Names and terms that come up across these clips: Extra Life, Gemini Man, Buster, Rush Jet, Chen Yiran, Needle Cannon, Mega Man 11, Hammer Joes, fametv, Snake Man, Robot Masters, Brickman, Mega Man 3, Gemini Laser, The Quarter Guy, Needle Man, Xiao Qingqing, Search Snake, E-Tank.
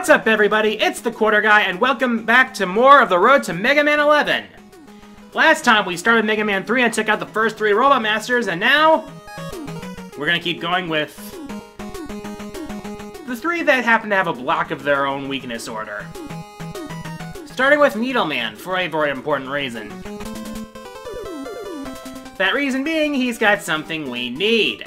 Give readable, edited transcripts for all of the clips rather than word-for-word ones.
What's up, everybody? It's The Quarter Guy, and welcome back to more of the road to Mega Man 11. Last time, we started Mega Man 3 and took out the first three Robot Masters, and now we're gonna keep going with the three that happen to have a block of their own weakness order. Starting with Needle Man, for a very important reason. That reason being, he's got something we need.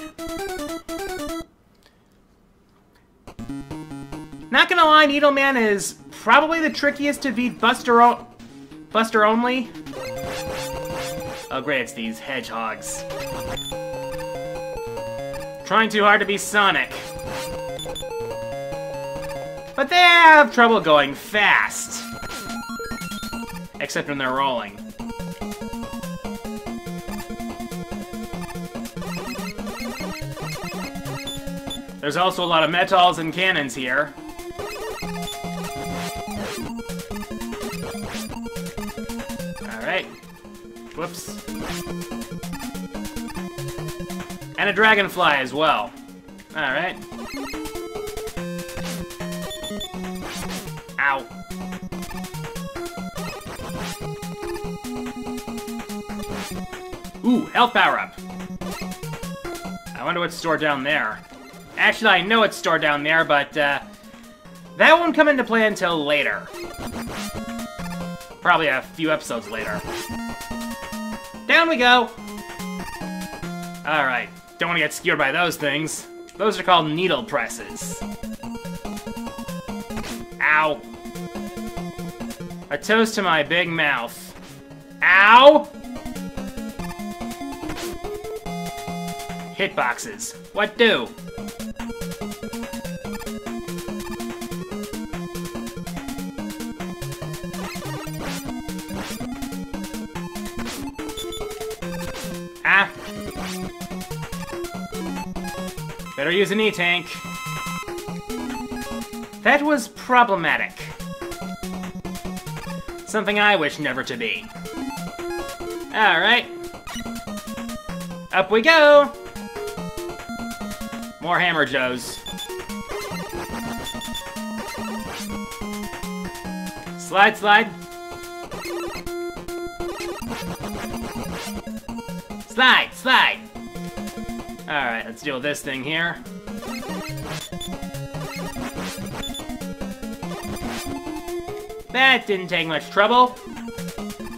Not gonna lie, Needle Man is probably the trickiest to beat Buster only. Oh great, it's these hedgehogs. Trying too hard to be Sonic. But they have trouble going fast. Except when they're rolling. There's also a lot of metals and cannons here. Alright. Whoops. And a dragonfly as well. Alright. Ow. Ooh, health power-up. I wonder what's stored down there. Actually, I know it's stored down there, but that won't come into play until later. Probably a few episodes later. Down we go! Alright, don't want to get skewered by those things. Those are called needle presses. Ow. A toast to my big mouth. Ow! Hitboxes. What do? Ah. Better use an E-Tank. That was problematic. Something I wish never to be. Alright. Up we go! More Hammer Joes. Slide, slide. Slide, slide! Alright, let's deal with this thing here. That didn't take much trouble.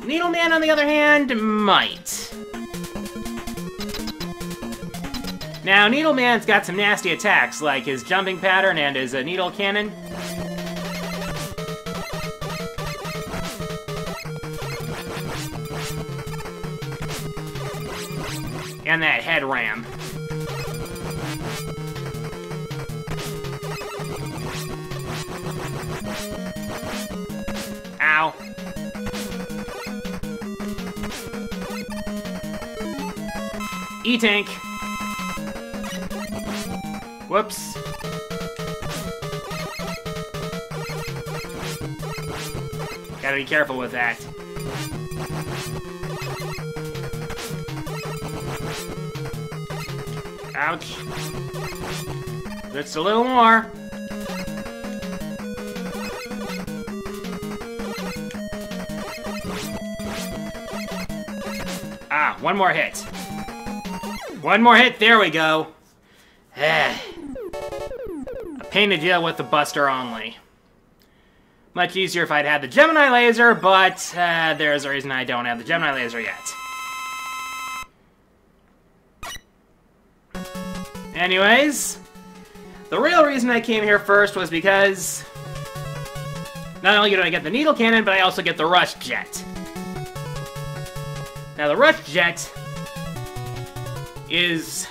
Needle Man, on the other hand, might. Now, Needle Man's got some nasty attacks, like his jumping pattern and his Needle Cannon. And that head ram. Ow. E-Tank. Whoops. Gotta be careful with that. Ouch. Just a little more. Ah, one more hit. One more hit, there we go. A pain to deal with the Buster only. Much easier if I'd had the Gemini Laser, but there's a reason I don't have the Gemini Laser yet. Anyways, the real reason I came here first was because not only do I get the Needle Cannon, but I also get the Rush Jet. Now the Rush Jet is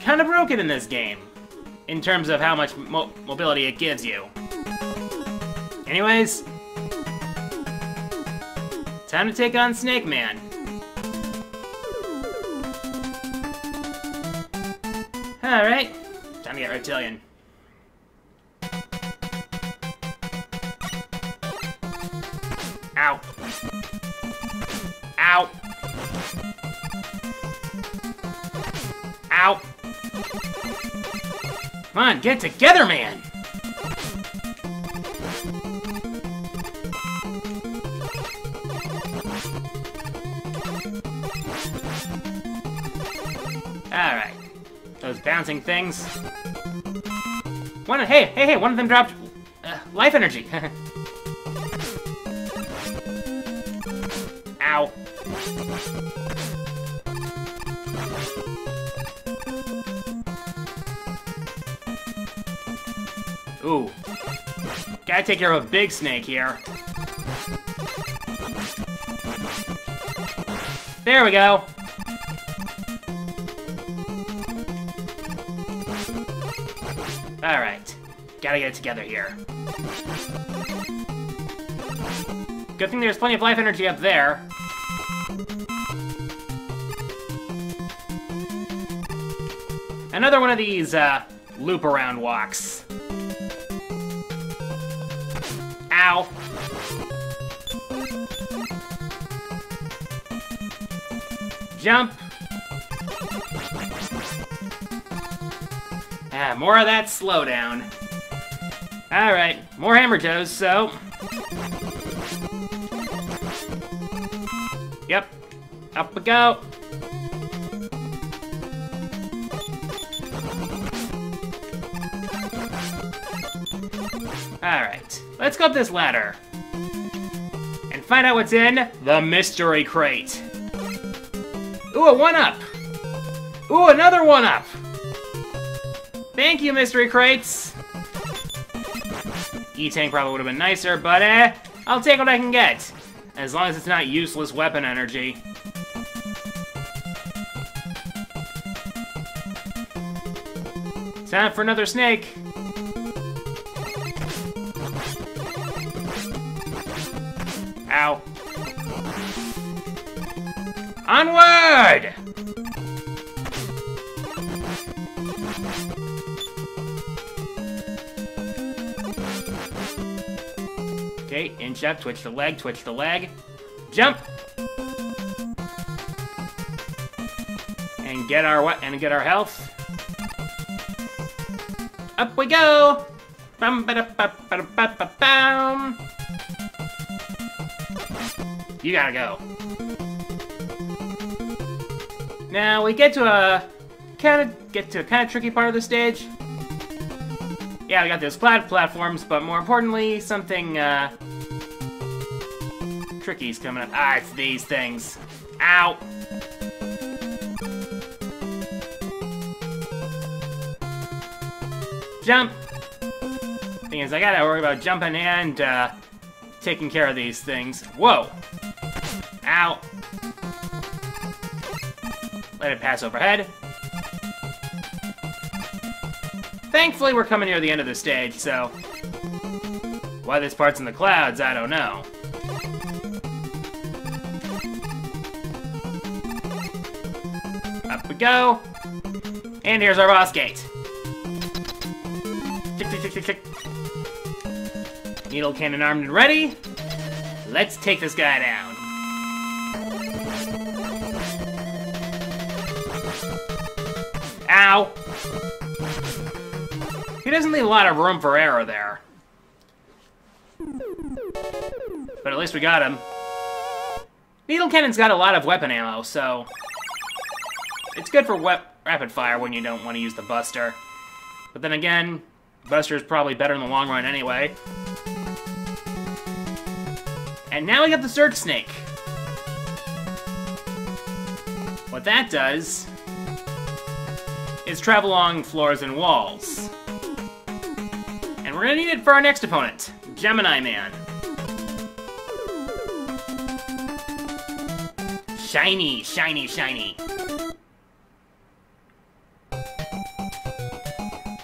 kind of broken in this game, in terms of how much mobility it gives you. Anyways, time to take on Snake Man. Alright, time to get reptilian. Ow. Ow. Ow. Come on, get together, man! Alright. Those bouncing things. Hey, one of them dropped life energy. Ow. Ooh. Gotta take care of a big snake here. There we go. Alright. Gotta get it together here. Good thing there's plenty of life energy up there. Another one of these loop-around walks. Ow. Jump. Ah, more of that slowdown. Alright, more Hammer Joes, so... Yep, up we go. Alright, let's go up this ladder. And find out what's in the mystery crate. Ooh, a 1-up. Ooh, another 1-up. Thank you, mystery crates. E-Tank probably would have been nicer, but I'll take what I can get. As long as it's not useless weapon energy. Time for another snake. Ow. Onward! Okay, inch up, twitch the leg, jump, and get our what? And get our health. Up we go! Bum ba da ba ba ba ba bum. You gotta go. Now we get to a kind of tricky part of the stage. Yeah, we got those platforms, but more importantly, something tricky's coming up. Ah, it's these things. Ow! Jump! Thing is, I gotta worry about jumping and taking care of these things. Whoa! Ow! Let it pass overhead. Thankfully, we're coming near the end of the stage, so... Why this part's in the clouds, I don't know. Up we go. And here's our boss gate. Tick, tick, tick, tick, tick. Needle cannon armed and ready. Let's take this guy down. Ow. He doesn't leave a lot of room for error there. But at least we got him. Needle Cannon's got a lot of weapon ammo, so... It's good for rapid fire when you don't want to use the Buster. But then again, Buster's probably better in the long run anyway. And now we got the Search Snake. What that does... is travel along floors and walls. And we're gonna need it for our next opponent, Gemini Man. Shiny, shiny, shiny.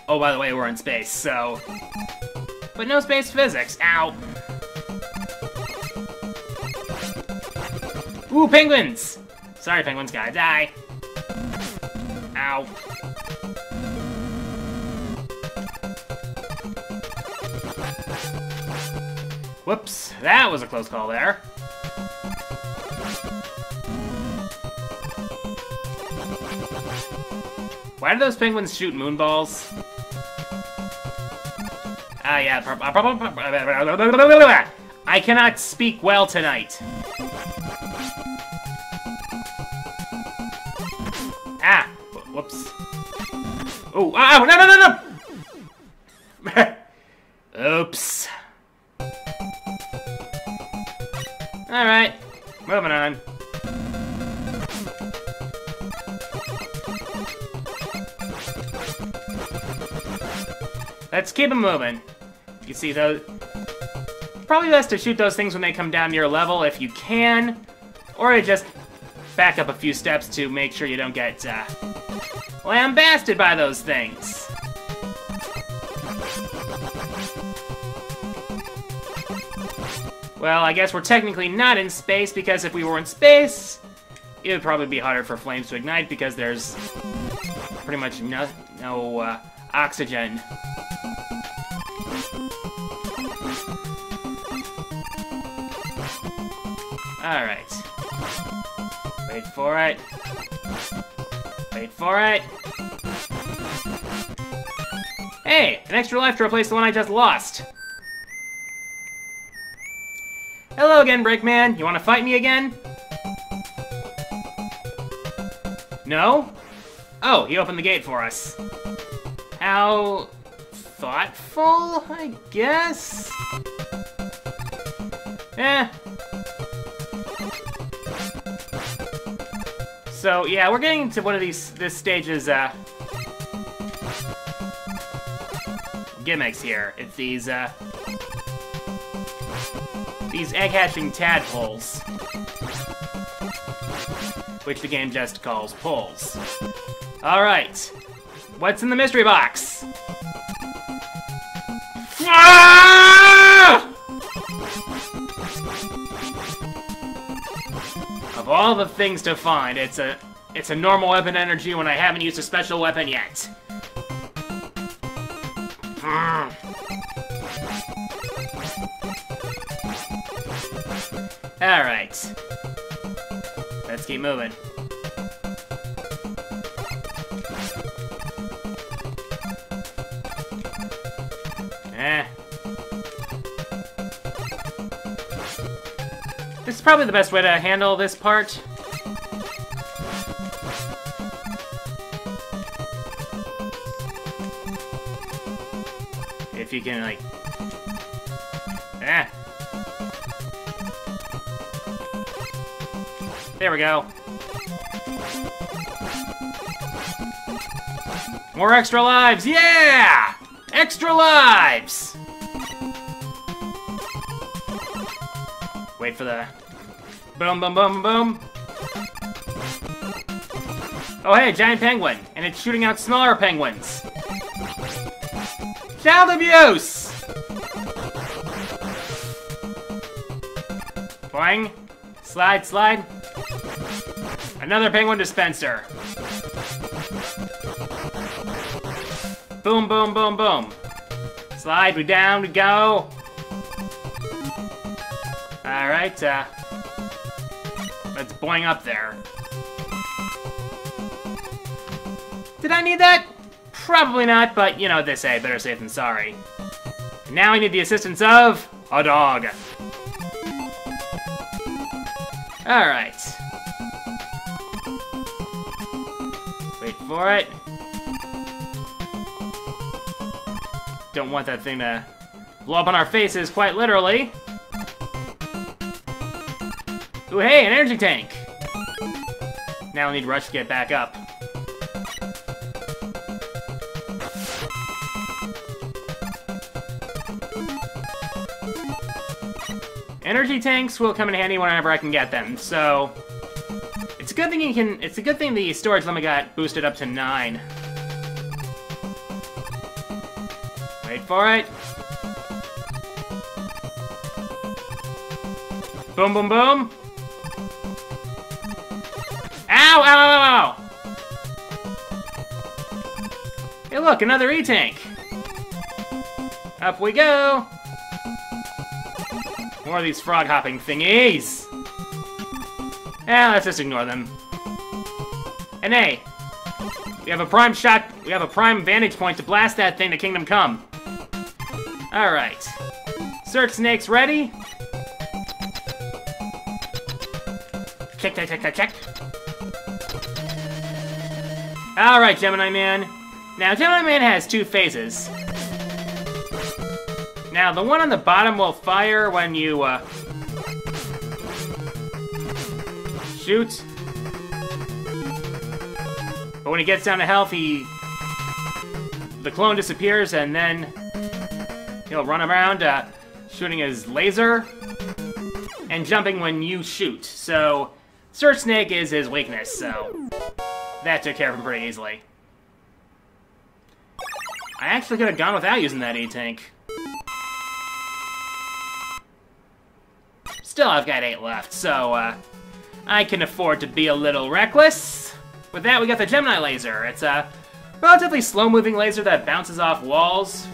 Oh, by the way, we're in space, so... But no space physics, ow. Ooh, penguins! Sorry, penguins, gotta die. Ow. Whoops, that was a close call there. Why do those penguins shoot moonballs? Ah, yeah. I cannot speak well tonight. Ah, Whoops. Oh, ow, no, no, no, no! Oops. Alright, moving on. Let's keep them moving. You can see those. Probably best to shoot those things when they come down to your level if you can, or just back up a few steps to make sure you don't get lambasted by those things. Well, I guess we're technically not in space, because if we were in space, it would probably be harder for flames to ignite because there's pretty much no oxygen. Alright. Wait for it. Wait for it. Hey! An extra life to replace the one I just lost. Hello again, Brickman. You wanna fight me again? No? Oh, he opened the gate for us. How thoughtful, I guess? Eh. So yeah, we're getting to one of this stage's gimmicks here. It's these egg hatching tadpoles, which the game just calls poles. All right, what's in the mystery box? Of all the things to find, it's a normal weapon energy when I haven't used a special weapon yet. Alright. Let's keep moving. This is probably the best way to handle this part. If you can, like... There we go. More extra lives, yeah! Extra lives! Wait for the... Boom, boom, boom, boom. Oh, hey, giant penguin. And it's shooting out smaller penguins. Child abuse! Boing. Slide, slide. Another penguin dispenser. Boom, boom, boom, boom. Slide, we down, we go. Alright, That's blowing up there. Did I need that? Probably not, but you know what they say, better safe than sorry. And now I need the assistance of a dog. Alright. Wait for it. Don't want that thing to blow up on our faces, quite literally. Ooh, hey, an energy tank! Now we need Rush to get back up. Energy tanks will come in handy whenever I can get them, so... It's a good thing the storage limit got boosted up to 9. Wait for it. Boom, boom, boom! Ow, ow, ow, ow! Hey look, another E-Tank! Up we go! More of these frog hopping thingies! Let's just ignore them. And hey! We have a prime vantage point to blast that thing to Kingdom Come. Alright. Search Snake's ready. Check, check, check, check, check. Alright, Gemini Man. Now, Gemini Man has two phases. Now, the one on the bottom will fire when you, shoot. But when he gets down to health, the clone disappears, and then he'll run around, shooting his laser and jumping when you shoot. So, Search Snake is his weakness, so that took care of him pretty easily. I actually could have gone without using that E-Tank. Still, I've got 8 left, so I can afford to be a little reckless. With that, we got the Gemini Laser. It's a relatively slow-moving laser that bounces off walls.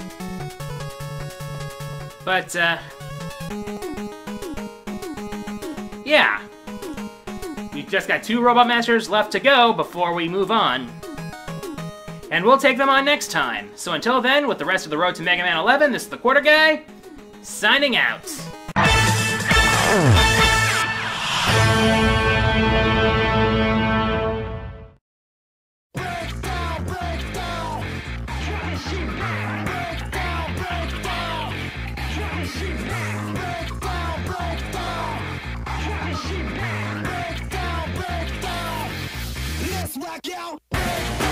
But, yeah. We've just got 2 Robot Masters left to go before we move on. And we'll take them on next time. So until then, with the rest of the road to Mega Man 11, this is The Quarter Guy, signing out. Break down, break down. Let's rock out.